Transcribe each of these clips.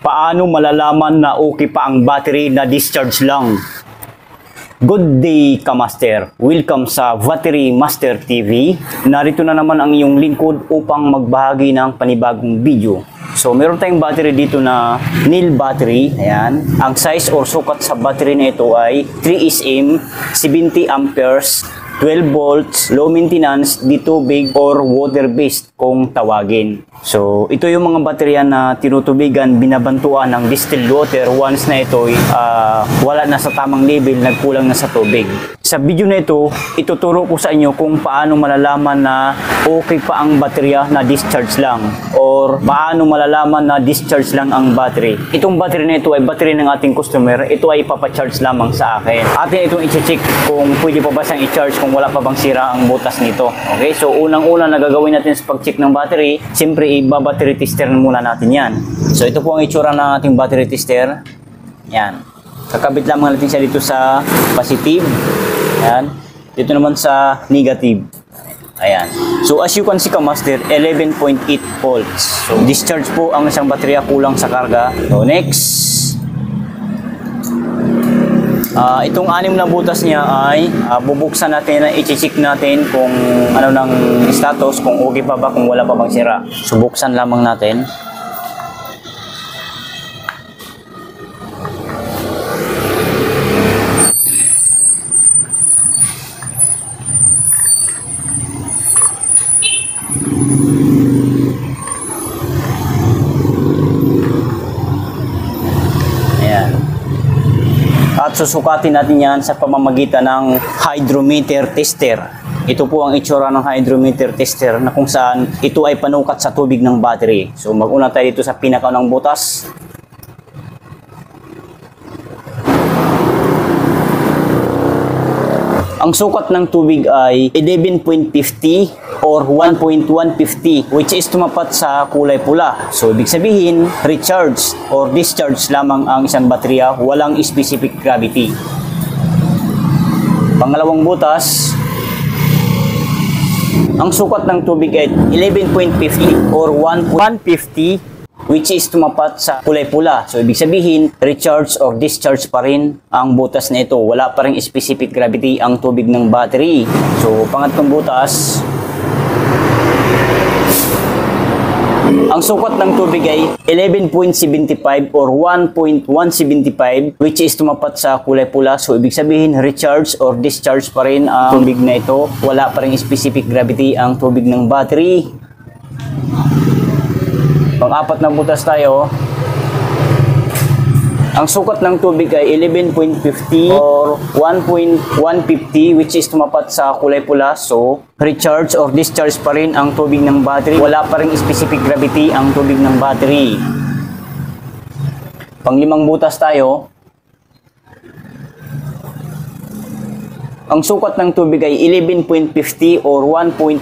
Paano malalaman na okay pa ang battery na discharge lang? Good day Kamaster! Welcome sa Battery Master TV. Narito na naman ang iyong lingkod upang magbahagi ng panibagong video. So meron tayong battery dito na nil battery. Ayan. Ang size or sukat sa battery na ito ay 3SM, 70 amperes, 12 volts, low maintenance, di tubig or water-based kung tawagin. So, ito yung mga baterya na tinutubigan, binabantuan ng distilled water once na ito wala na sa tamang level, nagkulang na sa tubig. Sa video na ito, ituturo ko sa inyo kung paano malalaman na okay pa ang baterya na discharge lang or paano malalaman na discharge lang ang battery. Itong battery na ito ay battery ng ating customer. Ito ay papacharge lamang sa akin. Atin itong i-check kung pwede pa ba siyang i-charge kung wala pa bang sira ang butas nito. Okay, so unang-una na gagawin natin sa pag-check ng battery, siyempre i-battery tester muna natin yan. So ito po ang itsura ng ating battery tester. Yan. Kakabit lamang natin siya dito sa positive. Yan. Dito naman sa negative. Ayan. So as you can see Kamaster, 11.8 volts. So discharge po ang isang baterya, kulang sa karga. So next. Itong anim na butas niya ay bubuksan natin, i-check natin kung ano ng status, kung okay pa ba, kung wala pa bang sira. So buksan lamang natin. At susukatin natin yan sa pamamagitan ng hydrometer tester. Ito po ang itsura ng hydrometer tester na kung saan ito ay panukat sa tubig ng battery. So mag-una tayo dito sa pinaka ng butas. Ang sukat ng tubig ay 11.50 or 1.150 which is tumapat sa kulay pula. So ibig sabihin, recharge or discharge lamang ang isang baterya, walang specific gravity. Pangalawang butas, ang sukat ng tubig ay 11.50 or 1.150 which is tumapat sa kulay pula. So ibig sabihin, recharge or discharge pa rin ang butas na ito. Wala pa rin specific gravity ang tubig ng battery. So pangatlong butas, ang sukat ng tubig ay 11.75 or 1.175 which is tumapat sa kulay pula. So ibig sabihin, recharge or discharge pa rin ang tubig na ito. Wala pa rin specific gravity ang tubig ng battery. Pang-apat na butas tayo. Ang sukat ng tubig ay 11.50 or 1.150 which is tumapat sa kulay pula. So, recharge or discharge pa rin ang tubig ng battery. Wala pa rin specific gravity ang tubig ng battery. Pang-limang butas tayo. Ang sukat ng tubig ay 11.50 or 1.150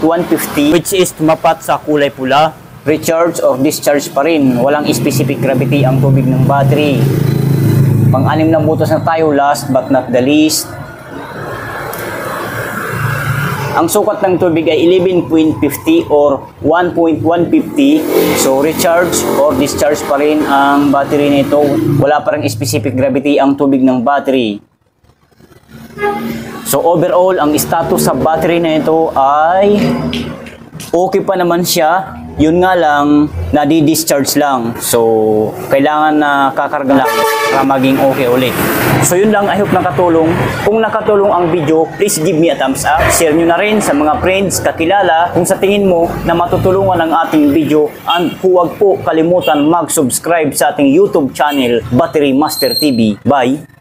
which is tumapat sa kulay pula. Recharge or discharge pa rin. Walang specific gravity ang tubig ng battery. Pang-anim na butas na tayo, last but not the least. Ang sukat ng tubig ay 11.50 or 1.150. So recharge or discharge pa rin ang battery nito. Wala pa rin specific gravity ang tubig ng battery. So overall, ang status sa battery na ito ay okay pa naman siya. Yun nga lang, nadi-discharge lang. So, kailangan na kakarga lang para maging okay ulit. So, yun lang. I hope nakatulong. Kung nakatulong ang video, please give me a thumbs up. Share nyo na rin sa mga friends, kakilala. Kung sa tingin mo na matutulungan ang ating video, and huwag po kalimutan mag-subscribe sa ating YouTube channel, Battery Master TV. Bye!